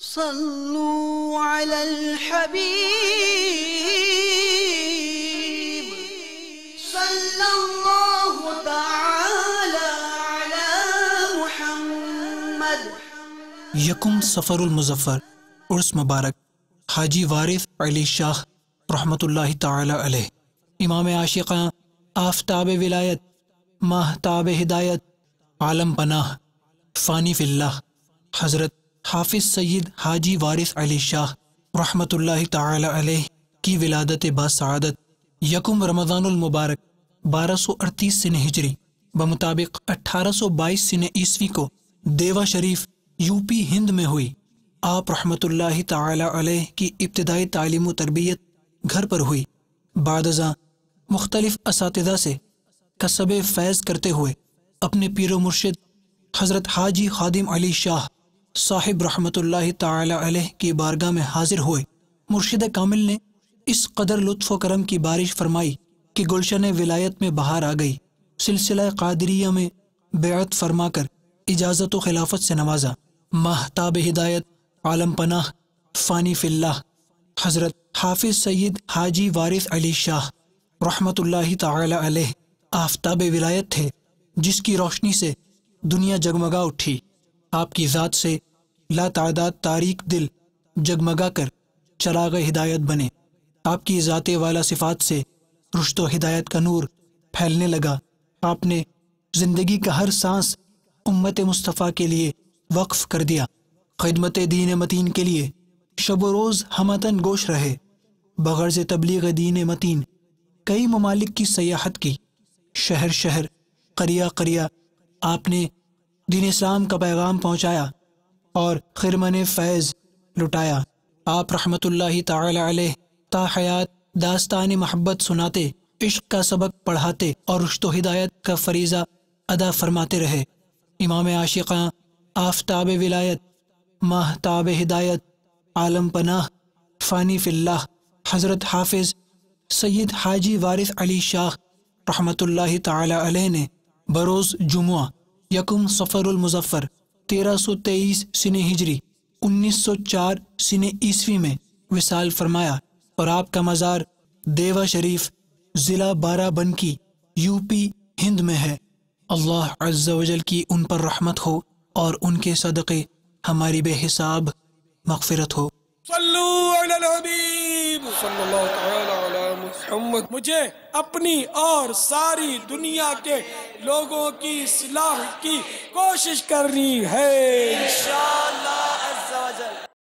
صلوا على الحبيب صلى الله تعالى على محمد. يكم سفر المظفر عرس مبارک حاجی وارث علی شاہ رحمت اللہ تعالی علیہ. امام عاشقاں آفتاب ولایت ماہتاب ہدایت عالم پناہ فانی فی اللہ حضرت حافظ سید حاجی وارث علی شاہ رحمت اللہ تعالی علیہ کی ولادت باسعادت یکم رمضان المبارک 1238 سنہ ہجری بمطابق 1822 سنہ عیسوی کو دیوہ شریف یو پی ہند میں ہوئی. آپ رحمت اللہ تعالی علیہ کی ابتدائی تعلیم و تربیت گھر پر ہوئی. بعد ازاں مختلف اساتذہ سے کسب فیض کرتے ہوئے اپنے پیر و مرشد حضرت حاجی خادم علی شاہ صاحب رحمت اللہ تعالی علیہ کی بارگاہ میں حاضر ہوئے. مرشد کامل نے اس قدر لطف و کرم کی بارش فرمائی کہ گلشن ولایت میں بہار آ گئی. سلسلہ قادریہ میں بیعت فرما کر اجازت و خلافت سے نوازا. ماہتاب ہدایت عالم پناہ فانی فی اللہ حضرت حافظ سید حاجی وارث علی شاہ رحمت اللہ تعالی علیہ آفتاب ولایت تھے جس کی روشنی سے دنیا جگمگا اٹھی. آپ کی ذات سے لا تعداد تاریک دل جگمگا کر چراغ ہدایت بنے. آپ کی ذات والا صفات سے رشد و ہدایت کا نور پھیلنے لگا. آپ نے زندگی کا ہر سانس امت مصطفیٰ کے لیے وقف کر دیا. خدمت دین متین کے لیے شب و روز ہمتن گوش رہے. بغرض تبلیغ دین متین کئی ممالک کی سیاحت کی. شہر شہر قریہ قریہ آپ نے دین اسلام کا پیغام پہنچایا اور خرمن فیض لٹایا. آپ رحمت اللہ تعالی علیہ تا حیات داستان محبت سناتے عشق کا سبق پڑھاتے اور رشد و ہدایت کا فریضہ ادا فرماتے رہے. امام عاشقاں آفتاب ولایت ماہتاب ہدایت عالم پناہ فانی فی اللہ حضرت حافظ سید حاجی وارث علی شاہ رحمت اللہ تعالی علیہ نے بروز جمعہ یکم سفر المظفر 1323 سنہ ہجری 1904 سنہ عیسوی میں وصال فرمایا اور آپ کا مزار دیوہ شریف ضلع بارہ بنکی یو پی ہند میں ہے. اللہ عز و جل کی ان پر رحمت ہو اور ان کے صدقے ہماری بے حساب مغفرت ہو. صلوا علی الحبیب صلی اللہ تعالی علی محمد. مجھے اپنی اور ساری دنیا کے لوگوں کی اصلاح کی کوشش کرنی ہے انشاءاللہ.